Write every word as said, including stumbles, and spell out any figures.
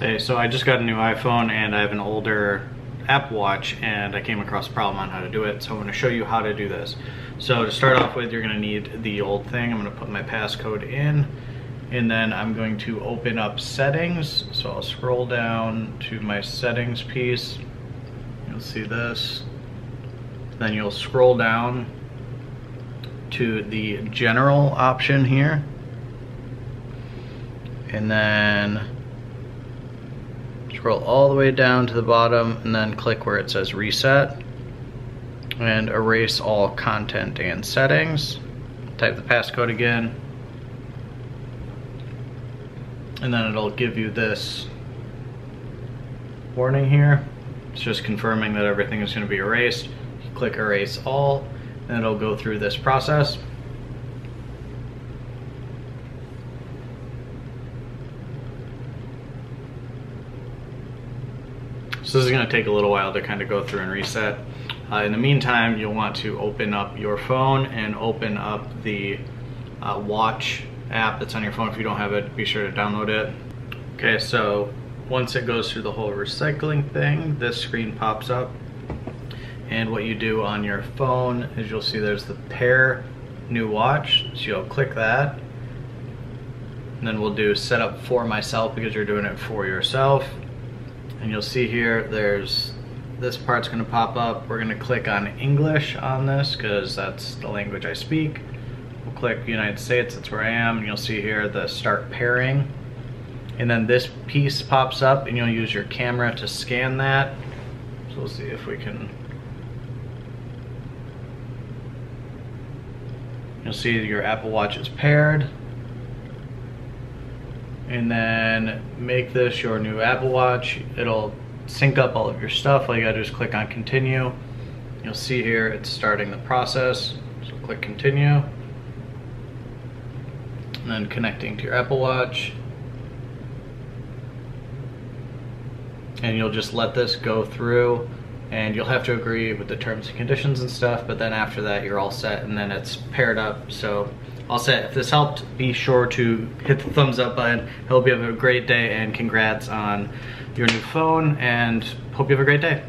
Hey, so I just got a new iPhone and I have an older Apple Watch, and I came across a problem on how to do it, so I'm going to show you how to do this. So to start off with, you're going to need the old thing. I'm going to put my passcode in, and then I'm going to open up settings. So I'll scroll down to my settings piece. You'll see this. Then you'll scroll down to the general option here, and then scroll all the way down to the bottom and then click where it says reset and erase all content and settings. Type the passcode again, and then it'll give you this warning here. It's just confirming that everything is going to be erased. You click erase all, and it'll go through this process. So this is going to take a little while to kind of go through and reset. Uh, in the meantime, you'll want to open up your phone and open up the uh, watch app that's on your phone. If you don't have it, be sure to download it. Okay, so once it goes through the whole recycling thing, this screen pops up. And what you do on your phone is you'll see there's the pair new watch. So you'll click that. And then we'll do set up for myself because you're doing it for yourself. And you'll see here, there's this part's gonna pop up. We're gonna click on English on this because that's the language I speak. We'll click United States, that's where I am. And you'll see here the start pairing. And then this piece pops up and you'll use your camera to scan that. So we'll see if we can. You'll see your Apple Watch is paired. And then make this your new Apple Watch. It'll sync up all of your stuff. All you gotta do is click on continue. You'll see here it's starting the process. So click continue. And then connecting to your Apple Watch. And you'll just let this go through, and you'll have to agree with the terms and conditions and stuff, but then after that you're all set, and then it's paired up. So all set. If this helped, be sure to hit the thumbs up button. Hope you have a great day, and congrats on your new phone, and hope you have a great day.